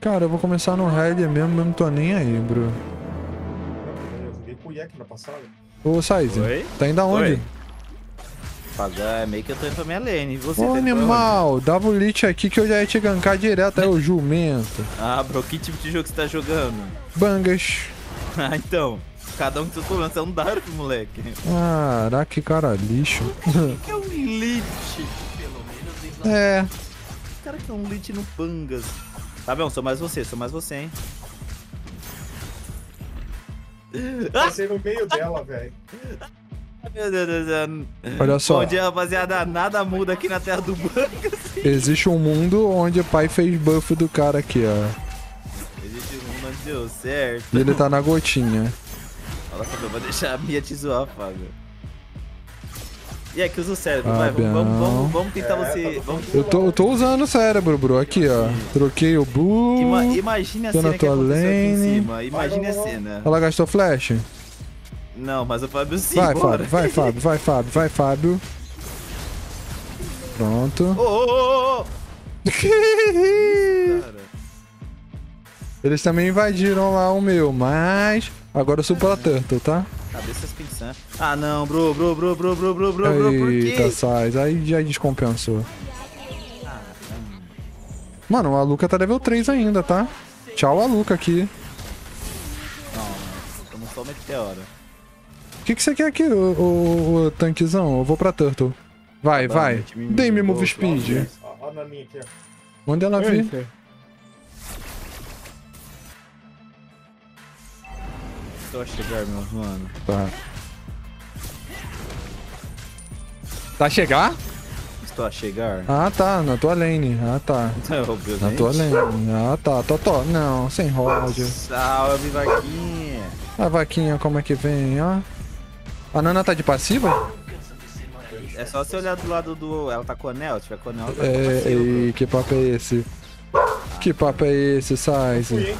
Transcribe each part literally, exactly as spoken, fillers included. Cara, eu vou começar no Raider mesmo, eu não tô nem aí, bro. Eu joguei com o Yak na passada. Ô, Saize, tá indo aonde? Oi. É meio que eu tô indo pra minha lane. Você Ô, animal, dava o lit aqui que eu já ia te gankar direto, é o jumento. Ah, bro, que tipo de jogo você tá jogando? Bangas. Ah, então. Cada um que tu tô lançando é um Dark, moleque. Caraca, que cara lixo. O que é um lit? Pelo menos eu É. Cara, que é um lit no Bangas. Tá bom, sou mais você, sou mais você, hein. Passei no meio dela, velho. Meu Deus do céu. Olha só. Bom dia, rapaziada. Nada muda aqui na terra do Bangas. Existe um mundo onde o pai fez buff do cara aqui, ó. Existe um mundo onde deu certo. E ele tá na gotinha. Olha só, eu vou deixar a minha te zoar, Fábio. E aqui usa o cérebro, ah, vai. Vamos, vamos, vamos, vamos tentar é, você. Vamos... Eu, tô, eu tô usando o cérebro, bro. Aqui, ó. Troquei o bull. Ima imagina a cena que aconteceu aqui em cima. Imagina a cena. Ela gastou flash? Não, mas o Fábio sim, vai, bora. Vai, Fábio, vai, Fábio, vai, Fábio. Pronto. Oh, oh, oh. Isso, eles também invadiram lá o meu, mas... Agora eu sou pela Turtle, tá? Ah, deixa vocês pensando. Ah, não, bro, bro, bro, bro, bro, bro, bro, bro, por quê? Eita, Sais, aí já descompensou. Ah, mano, a Luca tá level três ainda, tá? Tchau a Luca aqui. Não, não sou meteora. O que, que você quer aqui, ô, ô, ô tanquezão? Eu vou pra Turtle. Vai, tá, vai. Dei me move speed. Olha a minha aqui, ó. Onde ela vir? Tô a chegar, meu mano. Tá. Tá a chegar? Estou a chegar. Ah, tá. Na tua lane. Ah, tá. Não, na tua lane. Ah, tá. Totó. Não, sem roda. Salve, vaquinha. A vaquinha, como é que vem, ó. A Nana tá de passiva? É só você olhar do lado do... Ela tá com o anel, tiver com o anel... Ela tá com passiva, ei, que papo é esse? Que papo é esse, Size?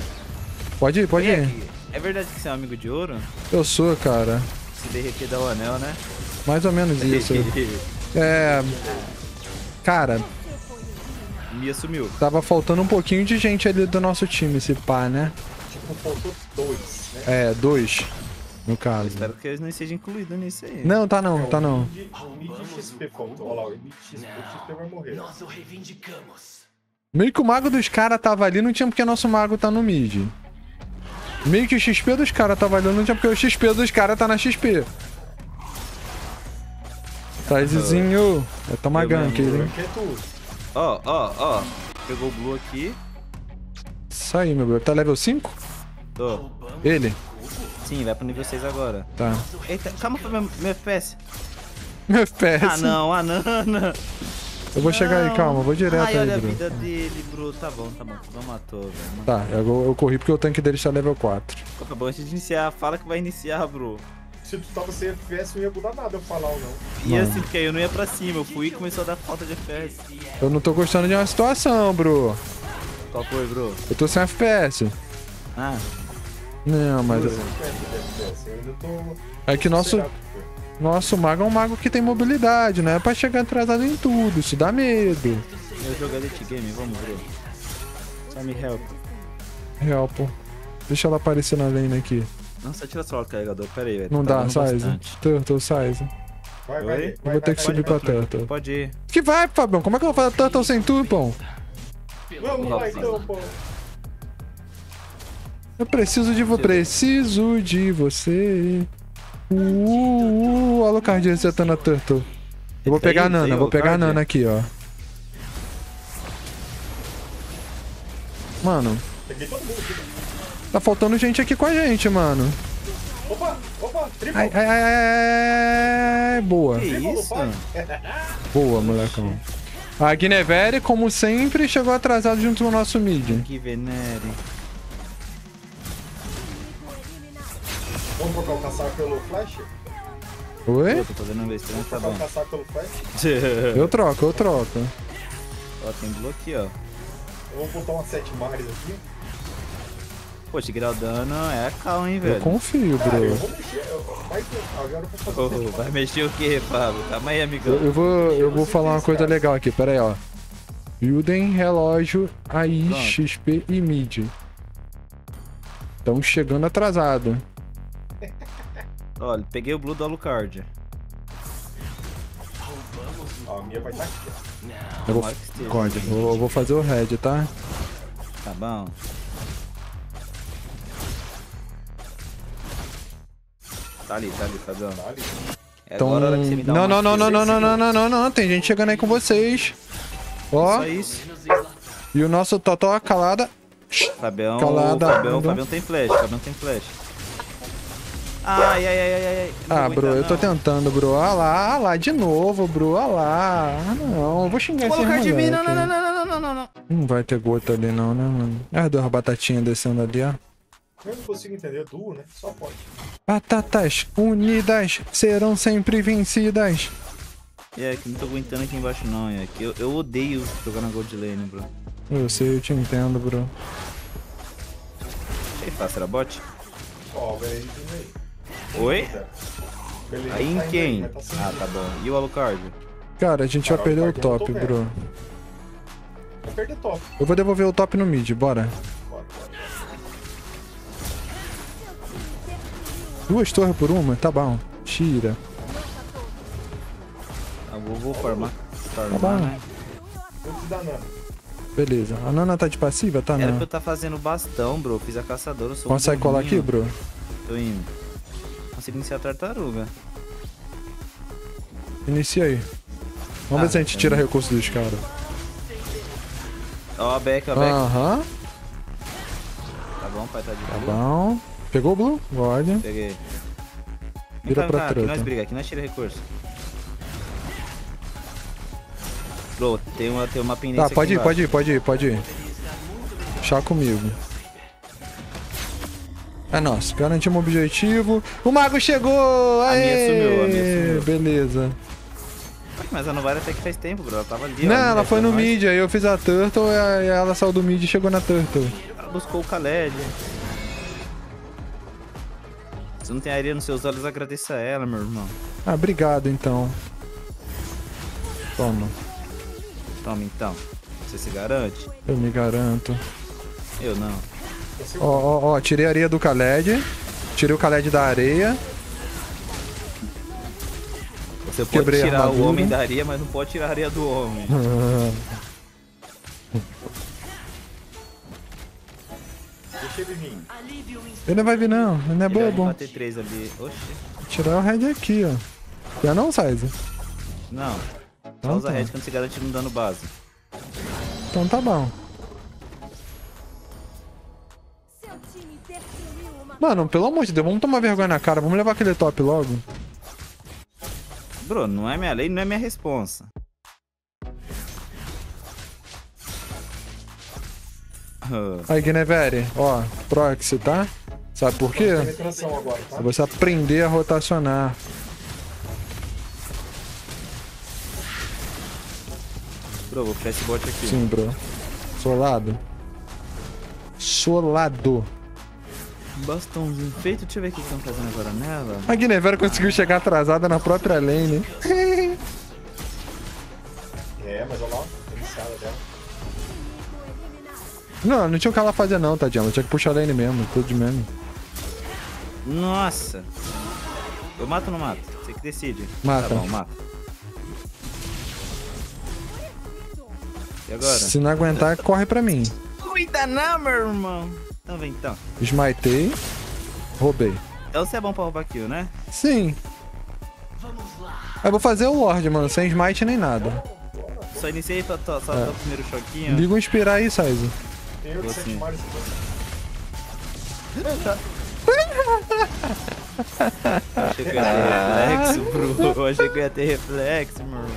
Pode ir, pode ir. É verdade que você é um amigo de ouro? Eu sou, cara. Se derreter dá o anel, né? Mais ou menos isso. É... Cara... Mia sumiu. Tava faltando um pouquinho de gente ali do nosso time, esse pá, né? Tipo, faltou dois, né? É, dois. No caso. Eu espero que eles não estejam incluídos nisso aí. Não, tá não, tá não. Meio que o mago dos caras tava ali, não tinha porque nosso mago tá no mid. Meio que o X P dos caras tava ali, não tinha porque o X P dos caras tá na X P. Sizezinho. Vai tomar gank, hein? Ó, ó, ó. Pegou o Blue aqui. Isso aí, meu bro. Tá level cinco? Tô. Ele? Sim, vai pro nível seis agora. Tá. Eita, calma pra meu, meu F P S. Meu F P S? Ah, não, a Nana. Eu vou não. chegar aí, calma. Vou direto. Ai, aí, olha, bro, a vida dele, bro. Tá bom, tá bom. Não matou, velho. Tá, eu, eu corri porque o tanque dele está level quatro. Acabou antes de iniciar. Fala que vai iniciar, bro. Se tu tava sem F P S, não ia mudar nada eu falar ou não. Ia sim, porque eu não ia pra cima. Eu fui e começou a dar falta de F P S. Eu não tô gostando de uma situação, bro. Qual foi, bro? Eu tô sem F P S. Ah. Não, mas... Eu... É que nosso... Nosso mago é um mago que tem mobilidade, né? É pra chegar atrasado em tudo, isso dá medo. Eu jogo Elite Game, vamos ver. Só me help. Help. Deixa ela aparecer na lane aqui. Não, só tira só o carregador, peraí, velho. Não tá dá, Size. Turtle, Size. Vai, vai, eu vai, vou ter vai, que subir pra Turtle. Pode ir. Que vai, Fabião? Como é que eu vou fazer Turtle sem tu, pão? Vamos lá então, pô. Eu preciso de você. Preciso de você. Uh, uh, Alucard resetando a Turtle. Eu vou pegar a Nana, vou pegar a Nana aqui, ó. Mano. Tá faltando gente aqui com a gente, mano. Opa, opa, triplo. Ai, ai, ai, ai, boa. Que isso? Boa, molecão. A Guinevere, como sempre, chegou atrasado junto com o nosso mid. Guinevere. Vamos trocar o caçar pelo flash? Oi? Eu tô fazendo um vestido, tá bom. Caçar pelo flash? Eu troco, eu troco. Ó, tem bloco aqui, ó. Vamos botar umas sete mares aqui. Pô, te Graldano é calmo, hein, velho? Eu confio, bro. Cara, eu vou mexer. Vai, agora eu vou fazer oh, vai mexer o quê, Pablo? Calma aí, amigão. Eu, eu vou, eu vou falar uma coisa legal aqui, pera aí, ó. Yuden, relógio, A I, X P e M I D. Estão chegando atrasado. Olha, peguei o Blue do Alucard. Ó, a minha vai estar aqui, ó. Eu vou, God, eu vou fazer o Red, tá? Tá bom. Tá ali, tá ali, tá dando. Tá ali. É então... agora a hora que você me dá não, não, não, não, não, não, não, não, não, não, tem gente chegando aí com vocês. Ó. Isso é isso. E o nosso Totó calada. Fabião, calada. Fabião, Fabião tem flash, Fabião tem flash. Ai, ai, ai, ai, ai. Ah, bro, eu tô tentando, bro. Ah lá, ah lá, de novo, bro. Ah lá. Ah, não, eu vou xingar esse moleque. Não, não, não, não, não, não, não. Não vai ter gota ali não, né, mano? Ah, duas batatinhas descendo ali, ó. Eu não consigo entender, duo, né? Só pode. Batatas unidas serão sempre vencidas. E yeah, aqui não tô aguentando aqui embaixo não, yeah. eu, eu odeio jogar na Gold Lane, bro. Eu sei, eu te entendo, bro. Ei, passa, era bot? Ó, velho, aí. Oi? Beleza, aí em tá quem? Aí, tá ah, tá bom. E o Alucard? Cara, a gente Cara, vai perder o top, bro. Mesmo. Vai perder top. Eu vou devolver o top no mid, bora. Bora, bora. Duas torres por uma? Tá bom. Tira. Ah, vou, vou farmar. Tá bom. Beleza. A Nana tá de passiva? Tá, não. Era pra eu tá fazendo bastão, bro. Fiz a caçadora. Eu sou Consegue um colar aqui, bro? Tô indo. Consigo iniciar a tartaruga. Inicia aí. Vamos ah, ver se a gente tira recurso dos caras. Ó, a Beck, a Beck. Aham. Tá bom, pai. Tá de Tá bom. Pegou o Blue? Guarda. Peguei. Vira pra trás. Aqui nós briga, aqui nós tira recurso. Blue, tem uma, tem uma pendência aqui. Tá, pode ir, pode ir, pode ir, pode ir. Chá comigo. É nosso, garantimos um objetivo. O Mago chegou! Aê! A minha sumiu, a minha sumiu. Beleza. Mas a Novara até que faz tempo, bro. Ela tava ali. Não, ela foi no mid, aí eu fiz a Turtle e ela saiu do mid e chegou na Turtle. Ela buscou o Khaled. Se não tem areia nos seus olhos, agradeça a ela, meu irmão. Ah, obrigado, então. Toma. Toma, então. Você se garante? Eu me garanto. Eu não. Ó, ó, ó, tirei a areia do Khaled. Tirei o Khaled da areia. Você pode Quebrei tirar o homem da areia, mas não pode tirar a areia do homem. Ele não vai vir não, ele não é ele bobo. três ali. Oxi. Vou tirar o Red aqui, ó. Já não, Saiza? Não. Só usa Red quando se garante não dando base. Então tá bom. Mano, pelo amor de Deus, vamos tomar vergonha na cara. Vamos levar aquele top logo. Bruno, não é minha lei, não é minha responsa. Aí, Guinevere, ó, proxy, tá? Sabe por quê? Pra você aprender a rotacionar. Bro, vou puxar esse bot aqui. Sim, bro. Solado. Solado. Bastãozinho feito. Deixa eu ver o que estão fazendo agora nela. A Guinevere conseguiu chegar atrasada na própria lane. É, mas olha lá, iniciada dela. Não, não tinha o que ela fazer não, tadinha. Ela tinha que puxar a lane mesmo, tudo de mesmo. Nossa. Eu mato ou não mato? Você que decide. Mata. Tá bom, mata. E agora? Se não aguentar, corre pra mim. Cuida não, meu irmão. Então vem, então. Esmaitei. Roubei. Então você é bom pra roubar kill, né? Sim. Vamos lá. Eu vou fazer o Lorde, mano, sem smite nem nada. Só iniciei só, só, só é. o primeiro choquinho. Liga um inspirar aí, Saizo. Eu que sete mares Eu achei que eu ia ter reflexo, bro. Eu achei que eu ia ter reflexo, mano.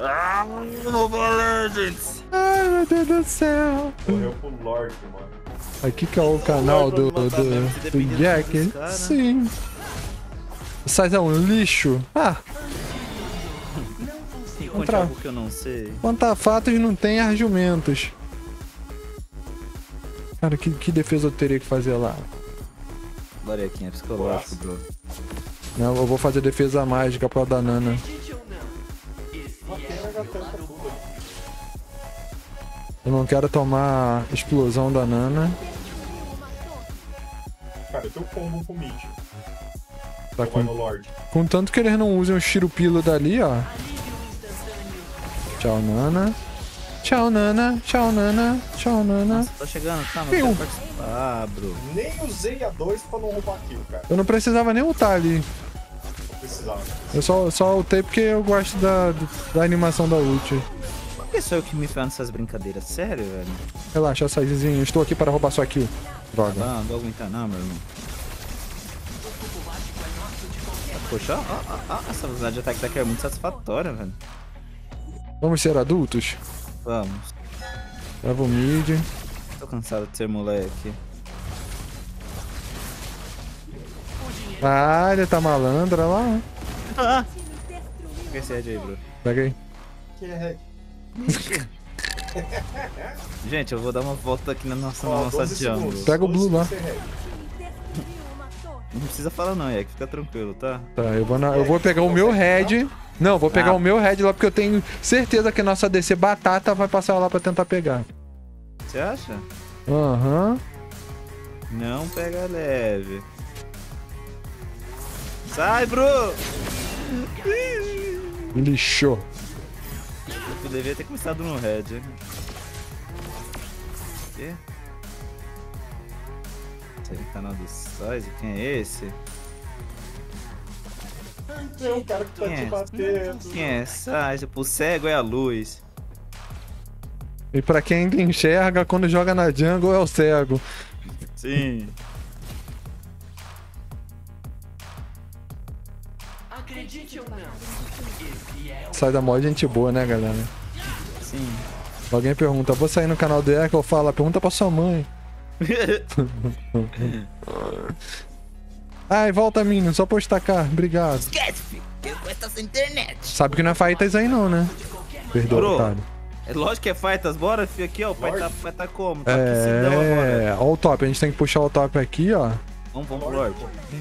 Ah, Nova Legends! Ai, meu Deus do céu! Morreu pro Lorde, mano. Aqui que é o canal do, do, do, do Jack. Sim. O Sais é um lixo. Ah! Contra... algo que eu não sei. Contra fatos não tem argumentos. Cara, que, que defesa eu teria que fazer lá? Larequinha, é psicológico, bro. Não, eu vou fazer defesa mágica pra dar Nana. Okay. Eu não quero tomar explosão da Nana. Cara, eu tenho combo com o mid. Tá com... Lord. Contanto que eles não usem o chirupilo dali, ó. Tchau, Nana. Tchau, Nana. Tchau, Nana. Tchau, Nana. Nossa, tô chegando, tá, mas eu... Ah, bro. Nem usei a dois pra não roubar kill, cara. Eu não precisava nem ultar ali. Não precisava. Eu só, só ultei porque eu gosto da, da animação da ult. Por que sou eu que me falo nessas brincadeiras? Sério, velho? Relaxa, Saizinho. Estou aqui para roubar sua kill. Droga. Não, não vou aguentar não, meu irmão. Poxa, ó, ó, ó, essa velocidade de ataque daqui é muito satisfatória, velho. Vamos ser adultos? Vamos. Leva o mid. Tô cansado de ser moleque. Ah, ele tá malandra lá. Ah. Pega esse head aí, bro. Pega aí. Gente, eu vou dar uma volta aqui na nossa, oh, nossa jungle. Pega o blue lá. Não precisa falar não, Iac, fica tranquilo, tá? Tá, eu vou, na... eu vou pegar o meu head. Não, vou pegar ah. o meu head lá, porque eu tenho certeza que a nossa D C batata vai passar lá pra tentar pegar. Você acha? Aham. Uhum. Não pega leve. Sai, bro! Lixou. Eu devia ter começado no head, hein? Quê? Ele tá na do Size? Quem é esse? Tem um cara que tá te batendo. Quem é Size? Pro cego é a luz. E pra quem ainda enxerga, quando joga na jungle é o cego. Sim. Acredite ou não. Sai da mod, gente boa, né, galera? Sim. Alguém pergunta, vou sair no canal do Iac? Eu falo, pergunta pra sua mãe. Ai, volta, menino, só pra eu destacar, obrigado. Esquece, filho, que eu gosto dessa internet. Sabe que não é Faitas aí não, né? Perdoa, cara. É lógico que é Faitas, bora, filho, aqui, ó, o pai tá, pai tá como? Tá é, agora. Ó o top, a gente tem que puxar o top aqui, ó. Vamos, vamos pro Lorde.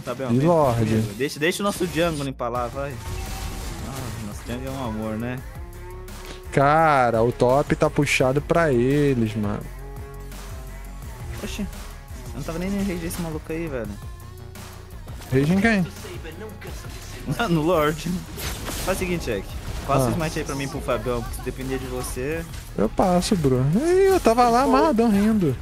Tá bem, e Lorde. Deixa, deixa o nosso jungle limpar lá, vai. Ah, nosso jungle é um amor, né? Cara, o top tá puxado pra eles, mano. Oxi, eu não tava nem nem rage desse maluco aí, velho. Rage em quem? Ah, no Lorde. Faz o seguinte, Jack. Passa ah. o smite aí pra mim pro Fabião, porque se depender de você... Eu passo, bro. Ih, eu tava lá amarradão rindo.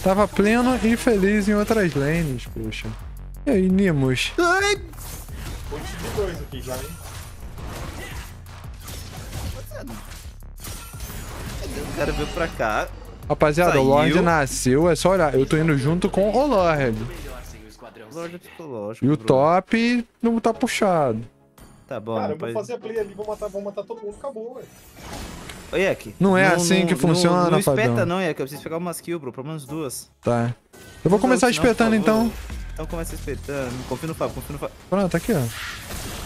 Tava pleno e feliz em outras lanes, poxa. E aí, Nimos? Ai! dois aqui já, hein? O cara veio pra cá. Rapaziada, saiu. O Lorde nasceu, é só olhar. Eu tô indo junto com o Lorde. O Lorde é psicológico. E o top não tá puxado. Tá bom. Cara, eu vou fazer a play ali, vou matar, vou matar todo mundo, acabou, velho. Ô, Iac. Não é não, assim não, que funciona, Fabião. Não espeta não, Iac. Eu preciso pegar umas kills, bro. Pelo menos duas. Tá. Eu vou começar não, espetando, não, então. Então começa espetando. Confia no Fábio, confia no Fábio. Pronto, aqui, ó.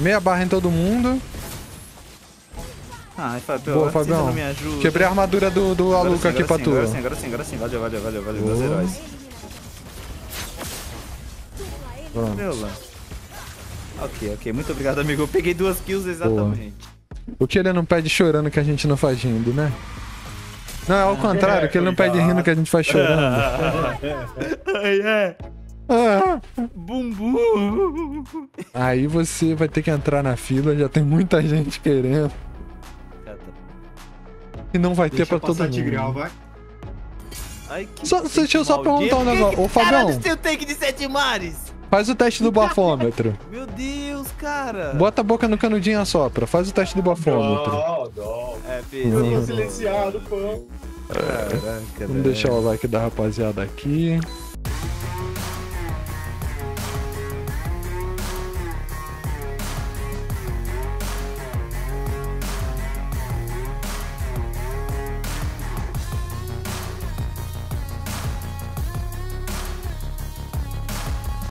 Meia barra em todo mundo. Ah, Fabião, boa, Fabião. Não me ajuda. Quebrei a armadura do, do Aluca aqui sim, pra sim, tu. Agora sim, agora sim, agora sim. Valeu, valeu, valeu, valeu. Dos heróis. Pronto. Ok, ok. Muito obrigado, amigo. Eu peguei duas kills exatamente. Boa. O que ele não pede chorando que a gente não faz rindo, né? Não, é ao contrário. O é, que ele não pede rindo que a gente faz chorando. Ai, é. Ah. Bumbum. Aí você vai ter que entrar na fila. Já tem muita gente querendo. E não vai deixa ter pra todo mundo. Tigreal, vai. Ai, que só, que deixa eu só perguntar um negócio. Ô, Fabião. Caralho, tanque de sete mares. Faz o teste do bafômetro. Meu Deus, cara. Bota a boca no canudinho e assopra. Faz o teste do bafômetro. Não, não. É, filho. Eu tô silenciado, pô. Caraca, Vamos velho. deixar o like da rapaziada aqui.